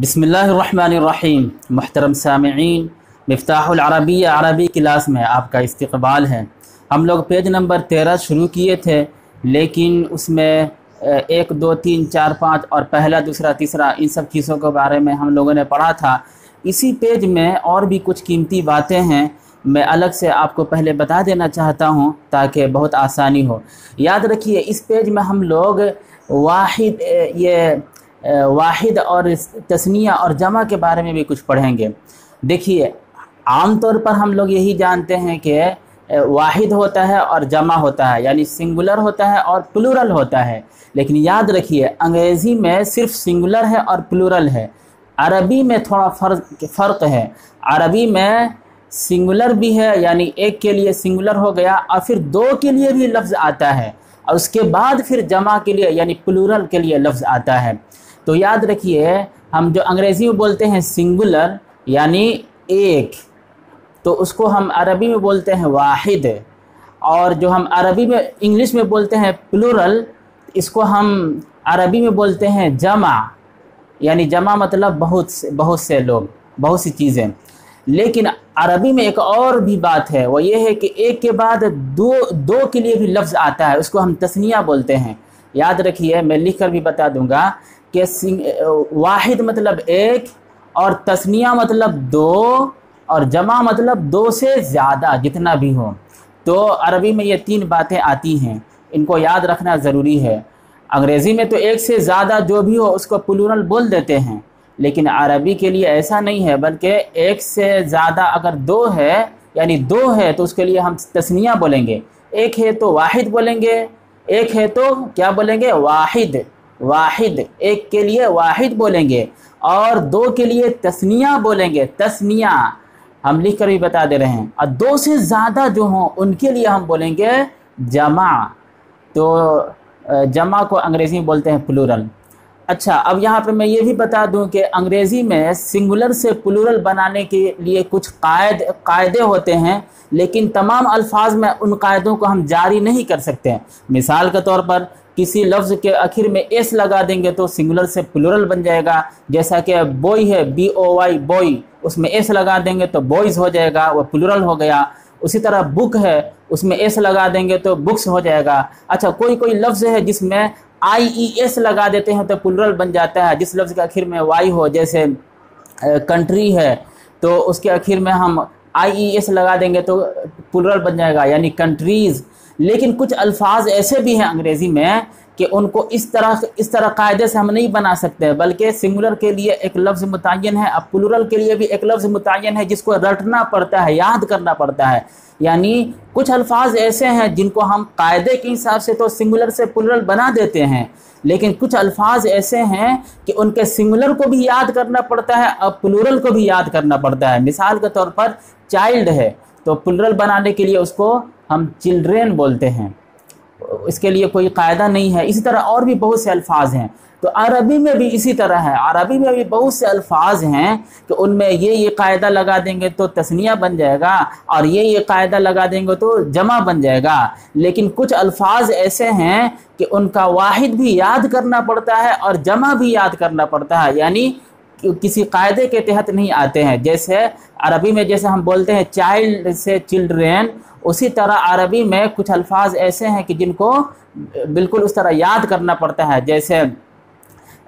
बिस्मिल्लाहिर्रहमानिर्रहीम। मुहतरम सामईन, मफ्ताह अल-अरबिया अरबी क्लास में आपका इस्तकबाल है। हम लोग पेज नंबर 13 शुरू किए थे, लेकिन उसमें 1, 2, 3, 4, 5 और पहला, दूसरा, तीसरा इन सब चीज़ों के बारे में हम लोगों ने पढ़ा था। इसी पेज में और भी कुछ कीमती बातें हैं, मैं अलग से आपको पहले बता देना चाहता हूं ताकि बहुत आसानी हो। याद रखिए, इस पेज में हम लोग वाहिद और तस्निया और जमा के बारे में भी कुछ पढ़ेंगे। देखिए, आमतौर पर हम लोग यही जानते हैं कि वाहिद होता है और जमा होता है, यानी सिंगुलर होता है और प्लूरल होता है। लेकिन याद रखिए, अंग्रेज़ी में सिर्फ सिंगुलर है और प्लूरल है, अरबी में थोड़ा फ़र्क है। अरबी में सिंगुलर भी है, यानी एक के लिए सिंगुलर हो गया और फिर दो के लिए भी लफ्ज़ आता है और उसके बाद फिर जमा के लिए यानी प्लूरल के लिए लफ्ज़ आता है। तो याद रखिए, हम जो अंग्रेज़ी में बोलते हैं सिंगुलर यानी एक, तो उसको हम अरबी में बोलते हैं वाहिद, और जो हम अरबी में इंग्लिश में बोलते हैं प्लूरल, इसको हम अरबी में बोलते हैं जमा, यानी जमा मतलब बहुत से लोग, बहुत सी चीज़ें। लेकिन अरबी में एक और भी बात है, वो ये है कि एक के बाद दो के लिए भी लफ्ज़ आता है, उसको हम तस्निया बोलते हैं। याद रखिए, मैं लिख कर भी बता दूंगा कि वाहिद मतलब एक और तस्निया मतलब दो और जमा मतलब दो से ज़्यादा, जितना भी हो। तो अरबी में ये तीन बातें आती हैं, इनको याद रखना ज़रूरी है। अंग्रेज़ी में तो एक से ज़्यादा जो भी हो उसको प्लूरल बोल देते हैं, लेकिन अरबी के लिए ऐसा नहीं है, बल्कि एक से ज़्यादा अगर दो है यानी दो है तो उसके लिए हम तस्निया बोलेंगे, एक है तो वाहिद बोलेंगे, एक है तो क्या बोलेंगे, वाहिद। वाहिद एक के लिए वाहिद बोलेंगे और दो के लिए तस्निया बोलेंगे, तस्निया हम लिख कर भी बता दे रहे हैं। और दो से ज़्यादा जो हों उनके लिए हम बोलेंगे जमा। तो जमा को अंग्रेज़ी में बोलते हैं प्लूरल। अच्छा, अब यहाँ पे मैं ये भी बता दूं कि अंग्रेज़ी में सिंगुलर से प्लूरल बनाने के लिए कुछ कायदे होते हैं, लेकिन तमाम अल्फाज में उन कायदों को हम जारी नहीं कर सकते हैं। मिसाल के तौर पर किसी लफ्ज़ के आखिर में एस लगा देंगे तो सिंगुलर से प्लूरल बन जाएगा, जैसा कि बॉय है, BOY बॉय, उसमें एस लगा देंगे तो बॉयज़ हो जाएगा, वह प्लूरल हो गया। उसी तरह बुक है, उसमें एस लगा देंगे तो बुक्स हो जाएगा। अच्छा, कोई लफ्ज़ है जिसमें IES लगा देते हैं तो प्लूरल बन जाता है, जिस लफ्ज़ के आखिर में वाई हो, जैसे कंट्री है, तो उसके आखिर में हम IES लगा देंगे तो प्लूरल बन जाएगा, यानी कंट्रीज़। लेकिन कुछ अल्फाज ऐसे भी हैं अंग्रेज़ी में कि उनको इस तरह कायदे से हम नहीं बना सकते, बल्कि सिंगुलर के लिए एक लफ्ज़ मुतय्यन है, अब प्लूरल के लिए भी एक लफ्ज़ मुतय्यन है, जिसको रटना पड़ता है, याद करना पड़ता है। यानी कुछ अल्फाज ऐसे हैं जिनको हम कायदे के हिसाब से तो सिंगुलर से प्लूरल बना देते हैं, लेकिन कुछ अल्फाज ऐसे हैं कि उनके सिंगुलर को भी याद करना पड़ता है और प्लूरल को भी याद करना पड़ता है। मिसाल के तौर पर चाइल्ड है, तो प्लूरल बनाने के लिए उसको हम चिल्ड्रेन बोलते हैं, इसके लिए कोई कायदा नहीं है। इसी तरह और भी बहुत से अल्फाज हैं। तो अरबी में भी इसी तरह है, अरबी में भी बहुत से अल्फाज हैं कि उनमें ये कायदा लगा देंगे तो तस्निया बन जाएगा और ये कायदा लगा देंगे तो जमा बन जाएगा। लेकिन कुछ अल्फाज ऐसे हैं कि उनका वाहिद भी याद करना पड़ता है और जमा भी याद करना पड़ता है, यानी किसी कायदे के तहत नहीं आते हैं। जैसे अरबी में जैसे हम बोलते हैं चाइल्ड से चिल्ड्रेन, उसी तरह अरबी में कुछ अल्फाज ऐसे हैं कि जिनको बिल्कुल उस तरह याद करना पड़ता है। जैसे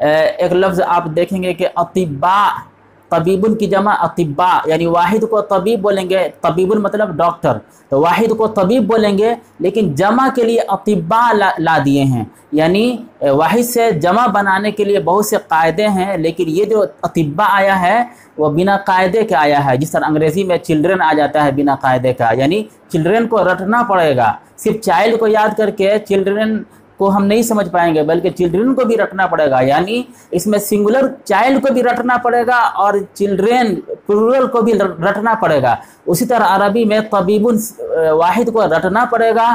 एक लफ्ज़ आप देखेंगे कि अतिबा, तबीबुन की जमा अतिबा, यानी वाहिद को तबीब बोलेंगे, तबीबुन मतलब डॉक्टर, तो वाहिद को तबीब बोलेंगे, लेकिन जमा के लिए अतिबा ला दिए हैं, यानी वाहिद से जमा बनाने के लिए बहुत से कायदे हैं। लेकिन ये जो अतिबा आया है वो बिना कायदे के आया है, जिस तरह अंग्रेज़ी में चिल्ड्रेन आ जाता है बिना कायदे का, यानी चिल्ड्रेन को रटना पड़ेगा। सिर्फ चाइल्ड को याद करके चिल्ड्रेन को हम नहीं समझ पाएंगे, बल्कि चिल्ड्रेन को भी रटना पड़ेगा, यानी इसमें सिंगुलर चाइल्ड को भी रटना पड़ेगा और चिल्ड्रेन प्लूरल को भी रटना पड़ेगा। उसी तरह अरबी में तबीबुन वाहिद को रटना पड़ेगा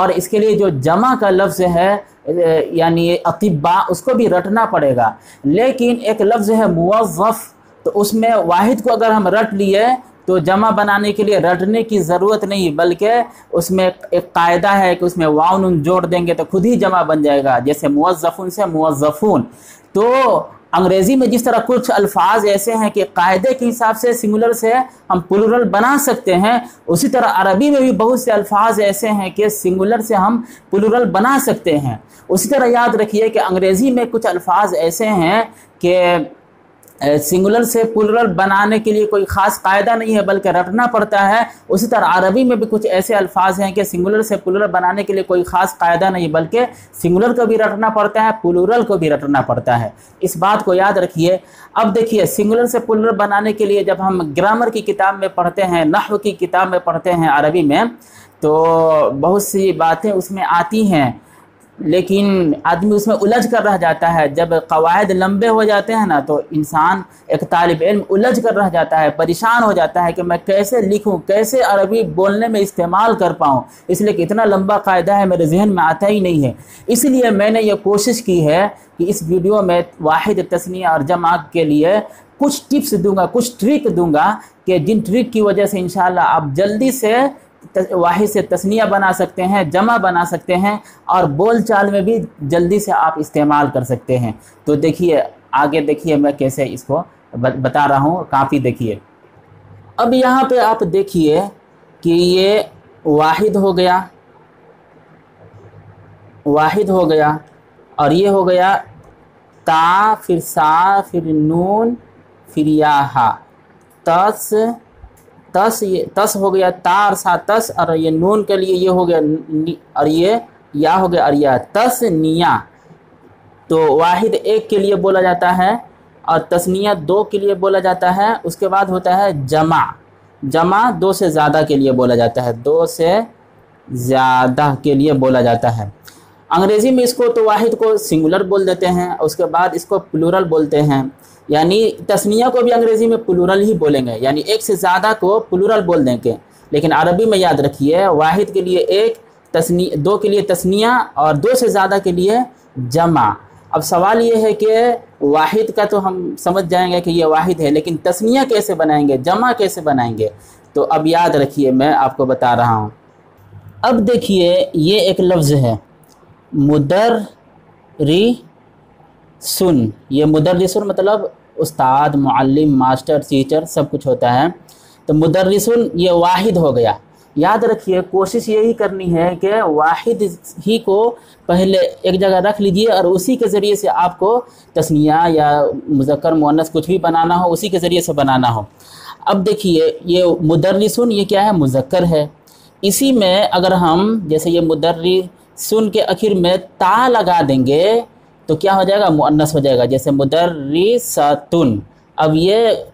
और इसके लिए जो जमा का लफ्ज़ है यानी अतिबा, उसको भी रटना पड़ेगा। लेकिन एक लफ्ज़ है मुवज़्ज़फ़, तो उसमें वाहिद को अगर हम रट लिए तो जमा बनाने के लिए रटने की ज़रूरत नहीं, बल्कि उसमें एक कायदा है कि उसमें वाव नून जोड़ देंगे तो खुद ही जमा बन जाएगा, जैसे मुवज़्ज़फ़ुन से मुवज़्ज़फ़ून। तो अंग्रेज़ी में जिस तरह कुछ अल्फाज ऐसे हैं कि कायदे के हिसाब से सिंगुलर से हम प्लूरल बना सकते हैं, उसी तरह अरबी में भी बहुत से अल्फाज ऐसे हैं कि सिंगुलर से हम प्लूरल बना सकते हैं। उसी तरह याद रखिए कि अंग्रेज़ी में कुछ अल्फाज ऐसे हैं कि सिंगुलर से प्लूरल बनाने के लिए कोई ख़ास कायदा नहीं है बल्कि रटना पड़ता है। उसी तरह अरबी में भी कुछ ऐसे अल्फाज हैं कि सिंगुलर से प्लूरल बनाने के लिए कोई ख़ास कायदा नहीं बल्कि सिंगुलर को भी रटना पड़ता है, प्लूरल को भी रटना पड़ता है। इस बात को याद रखिए। अब देखिए, सिंगुलर से प्लूरल बनाने के लिए जब हम ग्रामर की किताब में पढ़ते हैं, नहव की किताब में पढ़ते हैं अरबी में, तो बहुत सी बातें उसमें आती हैं लेकिन आदमी उसमें उलझ कर रह जाता है। जब कवायद लंबे हो जाते हैं ना, तो इंसान एक तालिब इल्म उलझ कर रह जाता है, परेशान हो जाता है कि मैं कैसे लिखूं, कैसे अरबी बोलने में इस्तेमाल कर पाऊं, इसलिए कि इतना लंबा कायदा है मेरे जहन में आता ही नहीं है। इसलिए मैंने ये कोशिश की है कि इस वीडियो में वाहिद, तस्निया और जमा के लिए कुछ टिप्स दूँगा, कुछ ट्रिक दूँगा कि जिन ट्रिक की वजह से इंशाल्लाह आप जल्दी से वाहिद से तस्निया बना सकते हैं, जमा बना सकते हैं और बोलचाल में भी जल्दी से आप इस्तेमाल कर सकते हैं। तो देखिए आगे, देखिए मैं कैसे इसको बता रहा हूँ। काफ़ी देखिए, अब यहाँ पे आप देखिए कि ये वाहिद हो गया, वाहिद हो गया और ये हो गया ता, फिर सा, फिर नून, फिर याहा, तस, तस, ये तस हो गया, ता और सा तस, और ये नून के लिए ये हो गया और ये या हो गया और या तस्निया। तो वाहिद एक के लिए बोला जाता है और तस्निया दो के लिए बोला जाता है। उसके बाद होता है जमा, जमा दो से ज़्यादा के लिए बोला जाता है, दो से ज़्यादा के लिए बोला जाता है। अंग्रेज़ी में इसको तो वाहिद को सिंगुलर बोल देते हैं, उसके बाद इसको प्लूरल बोलते हैं, यानी तस्निया को भी अंग्रेज़ी में प्लूरल ही बोलेंगे, यानी एक से ज़्यादा को प्लूरल बोल देंगे। लेकिन अरबी में याद रखिए, वाहिद के लिए एक, तस्निया दो के लिए तस्निया और दो से ज़्यादा के लिए जमा। अब सवाल ये है कि वाहिद का तो हम समझ जाएंगे कि ये वाहिद है, लेकिन तस्निया कैसे बनाएंगे, जमा कैसे बनाएंगे? तो अब याद रखिए, मैं आपको बता रहा हूँ। अब देखिए, ये एक लफ्ज़ है मुदर्रिसुन। ये मुदर्रिसुन मतलब उस्ताद, मुअल्लिम, मास्टर, टीचर सब कुछ होता है। तो मुदर्रिसुन ये वाहिद हो गया। याद रखिए, कोशिश यही करनी है कि वाहिद ही को पहले एक जगह रख लीजिए और उसी के ज़रिए से आपको तस्निया या मुज़क्कर मुअन्नस कुछ भी बनाना हो, उसी के ज़रिए से बनाना हो। अब देखिए, ये मुदर्रिसुन ये क्या है? मुज़क्कर है। इसी में अगर हम जैसे ये मुदर्रिसुन के आखिर में ता लगा देंगे तो क्या हो जाएगा? मुअन्नस हो जाएगा, जैसे मुदर्रिसतुन। अब ये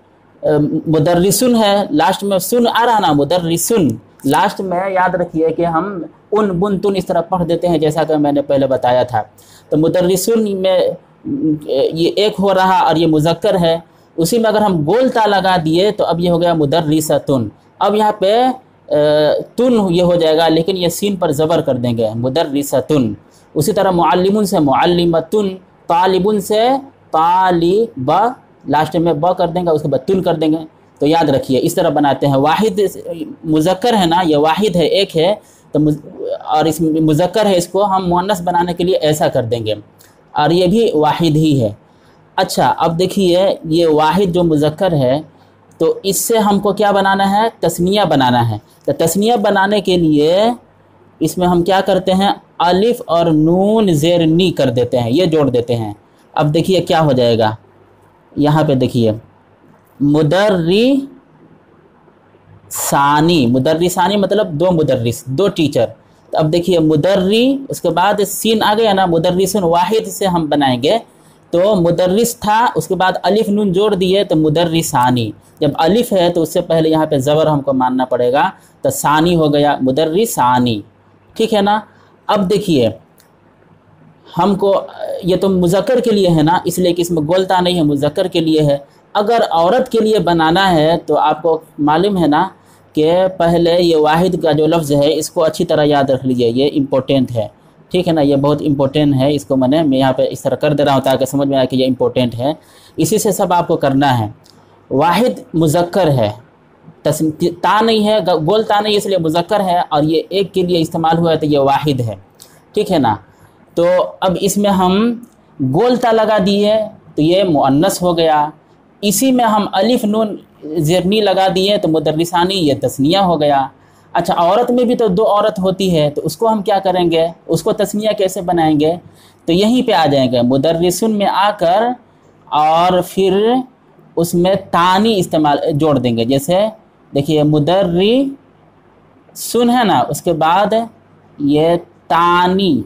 मुदर्रिसुन है, लास्ट में सुन आ रहा ना, मुदर्रिसुन। लास्ट में याद रखिए कि हम उन, बुन, तुन इस तरह पढ़ देते हैं, जैसा कि मैंने पहले बताया था। तो मुदर्रिसुन में ये एक हो रहा और ये मुज़क्कर है। उसी में अगर हम गोल ता लगा दिए तो अब ये हो गया मुदर्रिसतुन। अब यहाँ पे तुन ये हो जाएगा, लेकिन ये सीन पर ज़बर कर देंगे, मुदर्रिसतुन। उसी तरह मुअल्लिमुन से मुअल्लिमतुन, तालिबुन से तालिब, लास्ट में ब कर देंगे, उसके बाद तुन कर देंगे। तो याद रखिए, इस तरह बनाते हैं। वाहिद मुज़क्कर है ना, ये वाहिद है, एक है, तो और इस मुज़क्कर है, इसको हम मुअन्नस बनाने के लिए ऐसा कर देंगे, और ये भी वाहिद ही है। अच्छा, अब देखिए, ये वाहिद जो मुज़क्कर है तो इससे हमको क्या बनाना है? तस्निया बनाना है। तो तस्निया बनाने के लिए इसमें हम क्या करते हैं? अलिफ और नून ज़ेर नी कर देते हैं, ये जोड़ देते हैं। अब देखिए क्या हो जाएगा, यहाँ पे देखिए मुदर्रिसानी। मुदर्रिसानी मतलब दो मुदर्रिस, दो टीचर। तो अब देखिए मुदर्री, उसके बाद सीन आ गया ना, मुदर्रिसुन वाहिद से हम बनाएंगे, तो मुदर्रिस था, उसके बाद अलिफ नून जोड़ दिए तो मुदर्रिसानी। जब अलिफ है तो उससे पहले यहाँ पे ज़बर हमको मानना पड़ेगा, तो सानी हो गया, मुदर्रिसानी, ठीक है ना। अब देखिए, हमको ये तो मुज़क्कर के लिए है ना, इसलिए कि इसमें गोलता नहीं है, मुज़क्कर के लिए है। अगर औरत के लिए बनाना है तो आपको मालूम है ना कि पहले ये वाहिद का जो लफ्ज़ है इसको अच्छी तरह याद रख लीजिए, ये इम्पोर्टेंट है, ठीक है ना, ये बहुत इम्पोर्टेंट है। इसको मैं यहाँ पे इस तरह कर दे रहा हूँ ताकि समझ में आए कि ये इम्पोर्टेंट है, इसी से सब आपको करना है। वाहिद मुज़क्कर है, ता नहीं है, गोल ता नहीं, इसलिए मुज़क्कर है, और ये एक के लिए इस्तेमाल हुआ है तो ये वाहिद है, ठीक है ना। तो अब इसमें हम गोल ता लगा दिए तो ये मुअन्नस हो गया। इसी में हम अलिफ नून ज़ेरनी लगा दिए तो मुदर्रिसानी ये तस्निया हो गया। अच्छा, औरत में भी तो दो औरत होती है, तो उसको हम क्या करेंगे, उसको तस्निया कैसे बनाएंगे, तो यहीं पे आ जाएंगे मुदर्रिसुन में आकर और फिर उसमें तानी इस्तेमाल जोड़ देंगे। जैसे देखिए मुदर्रिसुन है ना, उसके बाद ये तानी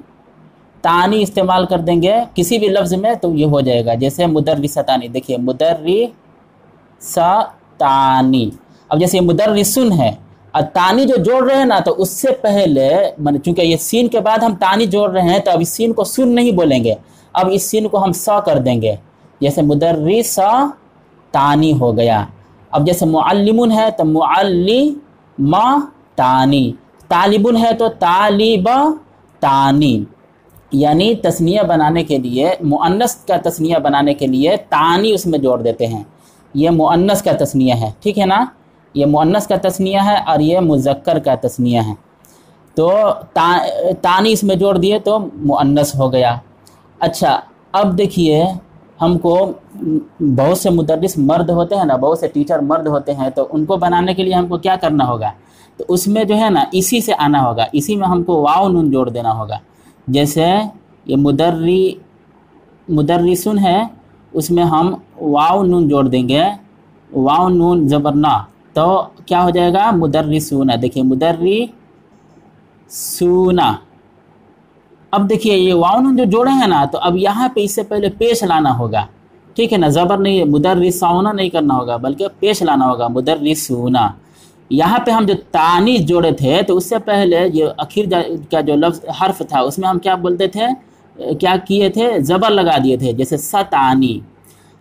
इस्तेमाल कर देंगे किसी भी लफ्ज़ में तो ये हो जाएगा। जैसे मुदर्रिसतानी, देखिए मुदर्रिसतानी। अब जैसे मुदर्रिसुन है और तानी जो जोड़ रहे हैं ना, तो उससे पहले मान चूँकि ये सीन के बाद हम तानी जोड़ रहे हैं, तो अब इस सीन को सुन नहीं बोलेंगे, अब इस सीन को हम सा कर देंगे। जैसे मुदर्रिसतानी हो गया। अब जैसे मुअल्लिमुन है तो मुअल्लिमतानी, तालिबुन है तो तालिबतानी। यानी तस्निया बनाने के लिए, मुअन्नस का तस्निया बनाने के लिए तानी उसमें जोड़ देते हैं। ये मुअन्नस का तस्निया है, ठीक है ना, ये मुअन्नस का तस्निया है और ये मुज़क्कर का तस्निया है। तो तानी इसमें जोड़ दिए तो मुअन्नस हो गया। अच्छा, अब देखिए हमको बहुत से मुदर्रिस मर्द होते हैं ना, बहुत से टीचर मर्द होते हैं, तो उनको बनाने के लिए हमको क्या करना होगा, तो उसमें जो है ना इसी से आना होगा, इसी में हमको वाव नून जोड़ देना होगा। जैसे ये मुदर्रिसुन है, उसमें हम वाव नून जोड़ देंगे, वाव नून ज़बरना, तो क्या हो जाएगा मुदर्रिसूना। देखिए मुदर्रिसूना। अब देखिए ये वाव नून जो जोड़े हैं ना, तो अब यहाँ पे इससे पहले पेश लाना होगा, ठीक है ना, ज़बर नहीं, मुदर्रिसूना नहीं करना होगा बल्कि पेश लाना होगा मुदर्रिसूना। यहाँ पे हम जो तानी जोड़े थे तो उससे पहले जो आखिर का जो लफ्ज़ हर्फ था उसमें हम क्या बोलते थे, क्या किए थे, ज़बर लगा दिए थे, जैसे सतानी।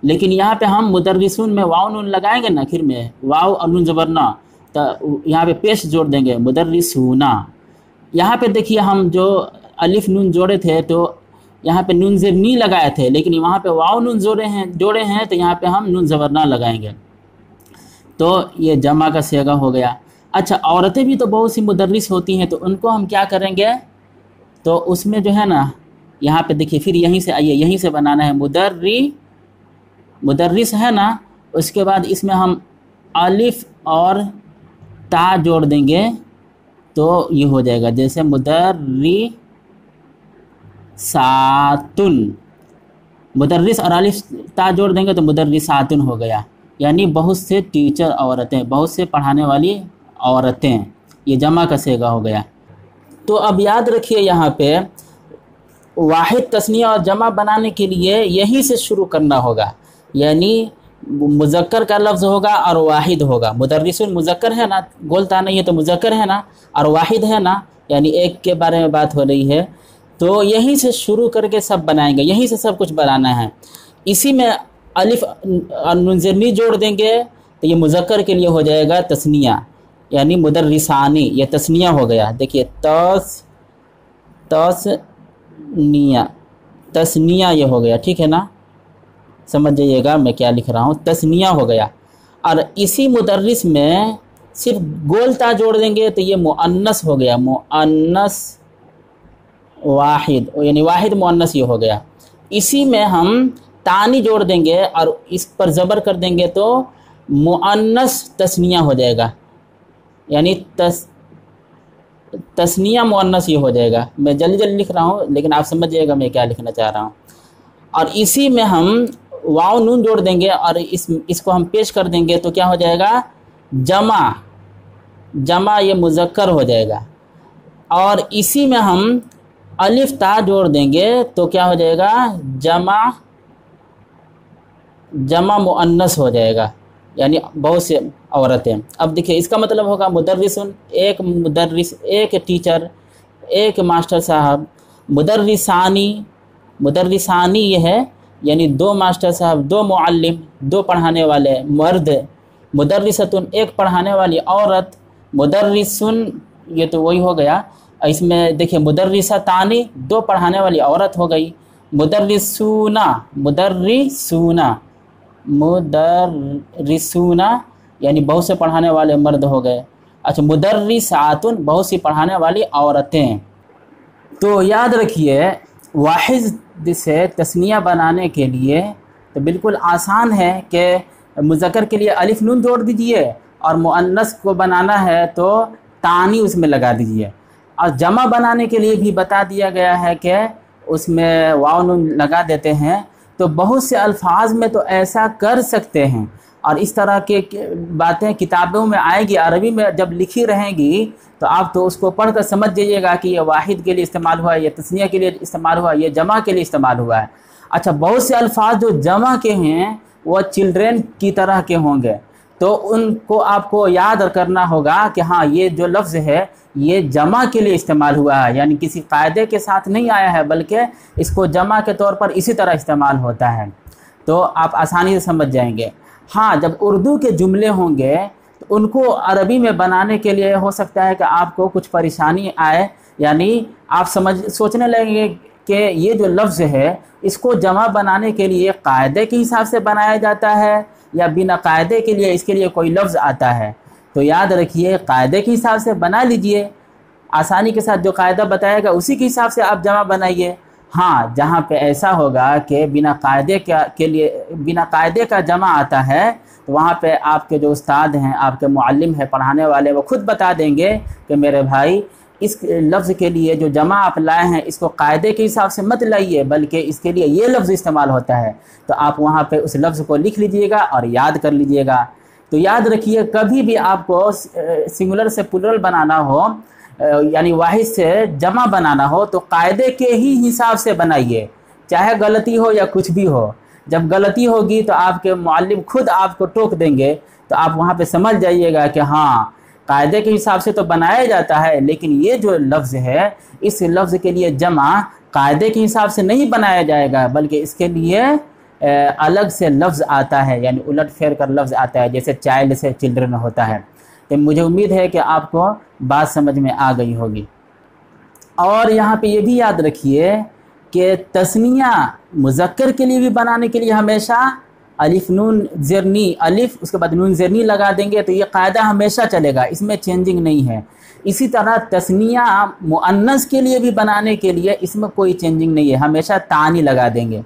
लेकिन यहाँ पे हम मुदर्रिसून में वाव नून लगाएंगे ना आखिर में, वाव और नून ज़बरना, तो यहाँ पे पेश जोड़ देंगे मुदर्रिसूना। यहाँ पे देखिए हम जो अलिफ नून जोड़े थे तो यहाँ पे नून ज़ेरनी लगाए थे, लेकिन वहाँ पे वाव नून जोड़े हैं तो यहाँ पे हम नून ज़बरना लगाएंगे, तो ये जमा का सेगा हो गया। अच्छा, औरतें भी तो बहुत सी मुदर्रिस होती हैं, तो उनको हम क्या करेंगे, तो उसमें जो है ना यहाँ पे देखिए फिर यहीं से आइए, यहीं से बनाना है मुदर्रिस है ना, उसके बाद इसमें हम अलिफ और ता जोड़ देंगे तो ये हो जाएगा। जैसे मुदर्रिसातुन, मुदर्रिस और अलिफ ता जोड़ देंगे तो मुदर्रिसातुन हो गया। यानी बहुत से टीचर औरतें, बहुत से पढ़ाने वाली औरतें, ये जमा का सेगा हो गया। तो अब याद रखिए यहाँ पे वाहिद तस्निया और जमा बनाने के लिए यहीं से शुरू करना होगा। यानी मुज़क्कर का लफ्ज़ होगा और वाहिद होगा। मुदर्रिसुन मुज़क्कर है ना, गोलता नहीं है तो मुज़क्कर है ना, और वाहिद है ना, यानी एक के बारे में बात हो रही है। तो यहीं से शुरू करके सब बनाएंगे, यहीं से सब कुछ बनाना है। इसी में अलिफ नून ज़ेरनी जोड़ देंगे तो ये मुज़क्कर के लिए हो जाएगा तस्निया, यानी मुदर्रिसानी, ये तस्निया हो गया। देखिए तस्निया ये हो गया, ठीक है ना, समझ जाइएगा मैं क्या लिख रहा हूँ, तस्निया हो गया। और इसी मुदर्रिस में सिर्फ गोलता जोड़ देंगे तो ये मुअन्नस हो गया, मुअन्नस वाहिद, यानी वाहिद मुअन्नस ये हो गया। इसी में हम तानी जोड़ देंगे और इस पर ज़बर कर देंगे तो मुअन्नस तस्निया हो जाएगा, यानी तस्निया मुअन्नस ये हो जाएगा। मैं जल्दी जल्दी लिख रहा हूँ लेकिन आप समझिएगा मैं क्या लिखना चाह रहा हूँ। और इसी में हम वाव नून जोड़ देंगे और इसको हम पेश कर देंगे तो क्या हो जाएगा जमा ये मुज़क्कर हो जाएगा। और इसी में हम अलिफ ता जोड़ देंगे तो क्या हो जाएगा जमा मुअन्नस हो जाएगा, यानी बहुत से औरतें। अब देखिए इसका मतलब होगा मुदर्रिसुन एक मुदर्रिस, एक टीचर, एक मास्टर साहब। मुदर्रिसानी ये है, यानी दो मास्टर साहब, दो मुअल्लिम, दो पढ़ाने वाले मर्द। मुदर्रिसतुन एक पढ़ाने वाली औरत। मुदर्रिसुन ये तो वही हो गया। इसमें देखिए मुदर्रिसतानी दो पढ़ाने वाली औरत हो गई। मुदर्रिसूना यानी बहुत से पढ़ाने वाले मर्द हो गए। अच्छा, मुदर्रिसातुन बहुत सी पढ़ाने वाली औरतें। तो याद रखिए वाहिद से तस्निया बनाने के लिए तो बिल्कुल आसान है कि मुज़क्कर के लिए अलिफ नून जोड़ दीजिए और मुअन्नस को बनाना है तो तानी उसमें लगा दीजिए। और जमा बनाने के लिए भी बता दिया गया है कि उसमें वाव नून लगा देते हैं। तो बहुत से अल्फाज में तो ऐसा कर सकते हैं और इस तरह के बातें किताबों में आएगी, अरबी में जब लिखी रहेंगी तो आप तो उसको पढ़कर समझ जाइएगा कि ये वाहिद के लिए इस्तेमाल हुआ है, ये तस्निया के लिए इस्तेमाल हुआ है, ये जमा के लिए इस्तेमाल हुआ है। अच्छा, बहुत से अल्फाज जो जमा के हैं वो चिल्ड्रेन की तरह के होंगे, तो उनको आपको याद करना होगा कि हाँ ये जो लफ्ज़ है ये जमा के लिए इस्तेमाल हुआ है, यानी किसी फ़ायदे के साथ नहीं आया है बल्कि इसको जमा के तौर पर इसी तरह इस्तेमाल होता है, तो आप आसानी से समझ जाएंगे। हाँ, जब उर्दू के जुमले होंगे तो उनको अरबी में बनाने के लिए हो सकता है कि आपको कुछ परेशानी आए, यानी आप सोचने लगेंगे कि ये जो लफ्ज़ है इसको जमा बनाने के लिए कायदे के हिसाब से बनाया जाता है या बिना कायदे के लिए इसके लिए कोई लफ्ज़ आता है। तो याद रखिए, कायदे के हिसाब से बना लीजिए, आसानी के साथ जो कायदा बताएगा उसी के हिसाब से आप जमा बनाइए। हाँ, जहाँ पे ऐसा होगा कि बिना कायदे के लिए बिना कायदे का जमा आता है तो वहाँ पे आपके जो उस्ताद हैं, आपके मुअल्लिम हैं, पढ़ाने वाले, वो खुद बता देंगे कि मेरे भाई इस लफ्ज़ के लिए जो जमा आप लाए हैं इसको कायदे के हिसाब से मत लाइए बल्कि इसके लिए ये लफ्ज़ इस्तेमाल होता है। तो आप वहाँ पे उस लफ्ज़ को लिख लीजिएगा और याद कर लीजिएगा। तो याद रखिए, कभी भी आपको सिंगुलर से प्लुरल बनाना हो, यानी वाहिद से जमा बनाना हो, तो कायदे के ही हिसाब से बनाइए, चाहे गलती हो या कुछ भी हो। जब गलती होगी तो आपके मुअल्लिम खुद आपको टोक देंगे, तो आप वहाँ पे समझ जाइएगा कि हाँ कायदे के हिसाब से तो बनाया जाता है लेकिन ये जो लफ्ज़ है इस लफ्ज़ के लिए जमा कायदे के हिसाब से नहीं बनाया जाएगा बल्कि इसके लिए अलग से लफ्ज़ आता है, यानी उलट फेर कर लफ्ज़ आता है, जैसे चाइल्ड से चिल्ड्रन होता है। तो मुझे उम्मीद है कि आपको बात समझ में आ गई होगी। और यहाँ पे ये भी याद रखिए कि तस्निया मुज़क्कर के लिए भी बनाने के लिए हमेशा अलिफ नून ज़ेरनी, अलिफ उसके बाद नून ज़ेरनी लगा देंगे, तो ये कायदा हमेशा चलेगा, इसमें चेंजिंग नहीं है। इसी तरह तस्निया मुअन्नस के लिए भी बनाने के लिए इसमें कोई चेंजिंग नहीं है, हमेशा तानी लगा देंगे।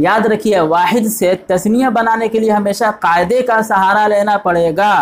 याद रखिए, वाहिद से तस्निया बनाने के लिए हमेशा कायदे का सहारा लेना पड़ेगा।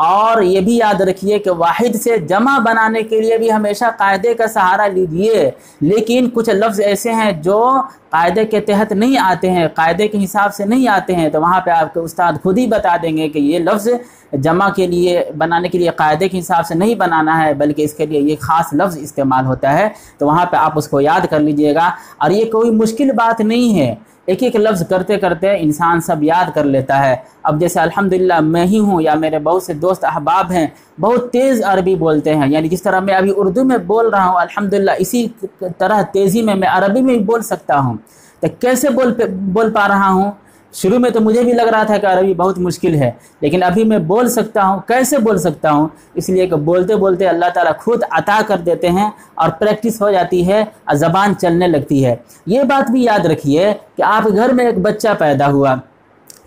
और ये भी याद रखिए कि वाहिद से जमा बनाने के लिए भी हमेशा कायदे का सहारा लीजिए, लेकिन कुछ लफ्ज़ ऐसे हैं जो कायदे के तहत नहीं आते हैं, कायदे के हिसाब से नहीं आते हैं, तो वहाँ पे आपके उस्ताद खुद ही बता देंगे कि ये लफ्ज़ जमा के लिए बनाने के लिए कायदे के हिसाब से नहीं बनाना है बल्कि इसके लिए ये ख़ास लफ्ज़ इस्तेमाल होता है। तो वहाँ पर आप उसको याद कर लीजिएगा और ये कोई मुश्किल बात नहीं है, एक एक लफ्ज़ करते करते इंसान सब याद कर लेता है। अब जैसे अल्हम्दुलिल्लाह मैं ही हूँ या मेरे बहुत से दोस्त अहबाब हैं बहुत तेज़ अरबी बोलते हैं, यानी जिस तरह मैं अभी उर्दू में बोल रहा हूँ अल्हम्दुलिल्लाह इसी तरह तेज़ी में मैं अरबी में भी बोल सकता हूँ। तो कैसे बोल पा रहा हूँ? शुरू में तो मुझे भी लग रहा था कि अरबी बहुत मुश्किल है लेकिन अभी मैं बोल सकता हूँ। कैसे बोल सकता हूँ? इसलिए कि बोलते बोलते अल्लाह ताला खुद अता कर देते हैं और प्रैक्टिस हो जाती है और ज़बान चलने लगती है। ये बात भी याद रखिए कि आप घर में एक बच्चा पैदा हुआ,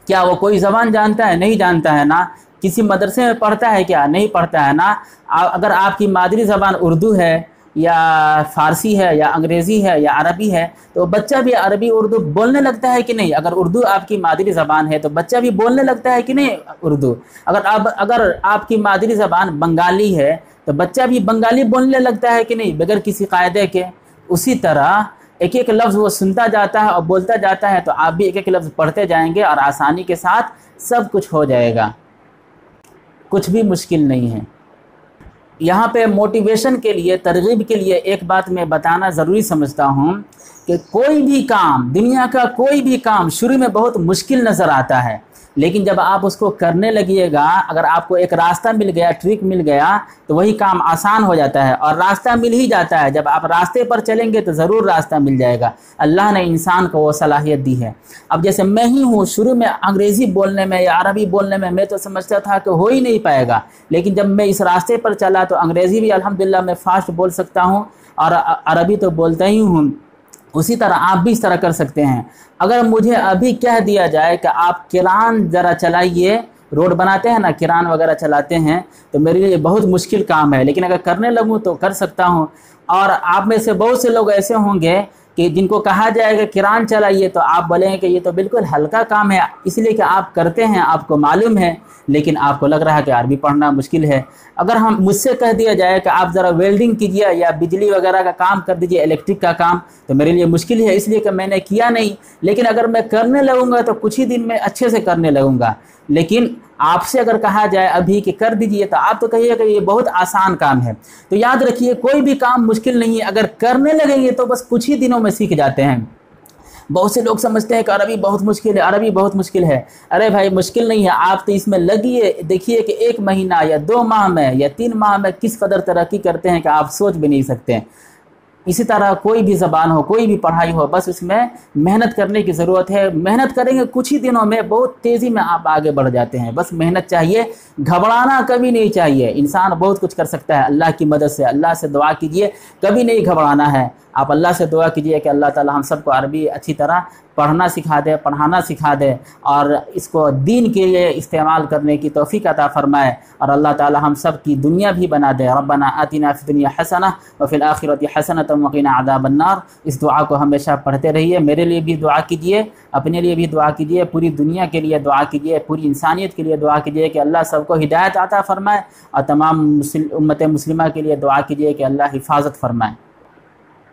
क्या वो कोई ज़बान जानता है? नहीं जानता है ना। किसी मदरसे में पढ़ता है क्या? नहीं पढ़ता है ना। अगर आपकी मादरी ज़बान उर्दू है या फ़ारसी है या अंग्रेज़ी है या अरबी है तो बच्चा भी अरबी उर्दू बोलने लगता है कि नहीं? अगर उर्दू आपकी मादरी ज़बान है तो बच्चा भी बोलने लगता है कि नहीं उर्दू? अगर आपकी मादरी ज़बान बंगाली है तो बच्चा भी बंगाली बोलने लगता है कि नहीं बगैर किसी कायदे के? उसी तरह एक एक लफ्ज़ वो सुनता जाता है और बोलता जाता है, तो आप भी एक एक लफ्ज़ पढ़ते जाएंगे और आसानी के साथ सब कुछ हो जाएगा, कुछ भी मुश्किल नहीं है। यहाँ पे मोटिवेशन के लिए, तरगीब के लिए एक बात मैं बताना ज़रूरी समझता हूँ कि कोई भी काम, दुनिया का कोई भी काम शुरू में बहुत मुश्किल नज़र आता है लेकिन जब आप उसको करने लगिएगा, अगर आपको एक रास्ता मिल गया, ट्रिक मिल गया, तो वही काम आसान हो जाता है। और रास्ता मिल ही जाता है, जब आप रास्ते पर चलेंगे तो ज़रूर रास्ता मिल जाएगा। अल्लाह ने इंसान को वो सलाहियत दी है। अब जैसे मैं ही हूँ, शुरू में अंग्रेज़ी बोलने में या अरबी बोलने में मैं तो समझता था कि हो ही नहीं पाएगा, लेकिन जब मैं इस रास्ते पर चला तो अंग्रेज़ी भी अल्हम्दुलिल्लाह मैं फास्ट बोल सकता हूँ और अरबी तो बोलता ही हूँ। उसी तरह आप भी इस तरह कर सकते हैं। अगर मुझे अभी कह दिया जाए कि आप किरान ज़रा चलाइए, रोड बनाते हैं ना, किरान वगैरह चलाते हैं, तो मेरे लिए बहुत मुश्किल काम है लेकिन अगर करने लगूँ तो कर सकता हूँ। और आप में से बहुत से लोग ऐसे होंगे कि जिनको कहा जाएगा किरान चलाइए तो आप बोलेंगे कि ये तो बिल्कुल हल्का काम है, इसलिए कि आप करते हैं, आपको मालूम है, लेकिन आपको लग रहा है कि अरबी पढ़ना मुश्किल है। अगर हम मुझसे कह दिया जाए कि आप ज़रा वेल्डिंग कीजिए या बिजली वगैरह का काम कर दीजिए, इलेक्ट्रिक का काम, तो मेरे लिए मुश्किल है, इसलिए कि मैंने किया नहीं। लेकिन अगर मैं करने लगूँगा तो कुछ ही दिन में अच्छे से करने लगूँगा। लेकिन आपसे अगर कहा जाए अभी कि कर दीजिए तो आप तो कहिए कि ये बहुत आसान काम है। तो याद रखिए कोई भी काम मुश्किल नहीं है, अगर करने लगेंगे तो बस कुछ ही दिनों में सीख जाते हैं। बहुत से लोग समझते हैं कि अरबी बहुत मुश्किल है, अरबी बहुत मुश्किल है। अरे भाई मुश्किल नहीं है, आप तो इसमें लगिए, देखिए कि एक महीना या 2 माह में या 3 माह में किस कदर तरक्की करते हैं कि आप सोच भी नहीं सकते। इसी तरह कोई भी ज़बान हो, कोई भी पढ़ाई हो, बस उसमें मेहनत करने की ज़रूरत है। मेहनत करेंगे कुछ ही दिनों में बहुत तेज़ी में आप आगे बढ़ जाते हैं। बस मेहनत चाहिए, घबराना कभी नहीं चाहिए। इंसान बहुत कुछ कर सकता है अल्लाह की मदद से। अल्लाह से दुआ कीजिए, कभी नहीं घबराना है। आप अल्लाह से दुआ कीजिए कि अल्लाह ताला हम सबको अरबी अच्छी तरह पढ़ना सिखा दे, पढ़ाना सिखा दे और इसको दीन के लिए इस्तेमाल करने की तौफीक अता फ़रमाए। और अल्लाह ताला हम सब की दुनिया भी बना दे। रब्बना आतिना फ़िद दुनिया हसना व फ़िल आखिरति हसनतन व क़िना अज़ाबन नार। इस दुआ को हमेशा पढ़ते रहिए। मेरे लिए भी दुआ कीजिए, अपने लिए भी दुआ कीजिए, पूरी दुनिया के लिए दुआ कीजिए, पूरी इंसानियत के लिए दुआ कीजिए कि अल्लाह सबको हिदायत अता फ़रमाए। और तमाम उम्मत मुस्लिमा के लिए दुआ कीजिए कि अल्लाह हिफाजत फ़रमाए।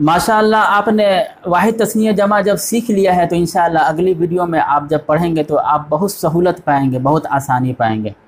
माशाअल्लाह आपने वाहिद तस्निया जमा जब सीख लिया है तो इंशाअल्लाह अगली वीडियो में आप जब पढ़ेंगे तो आप बहुत सहूलत पाएंगे, बहुत आसानी पाएंगे।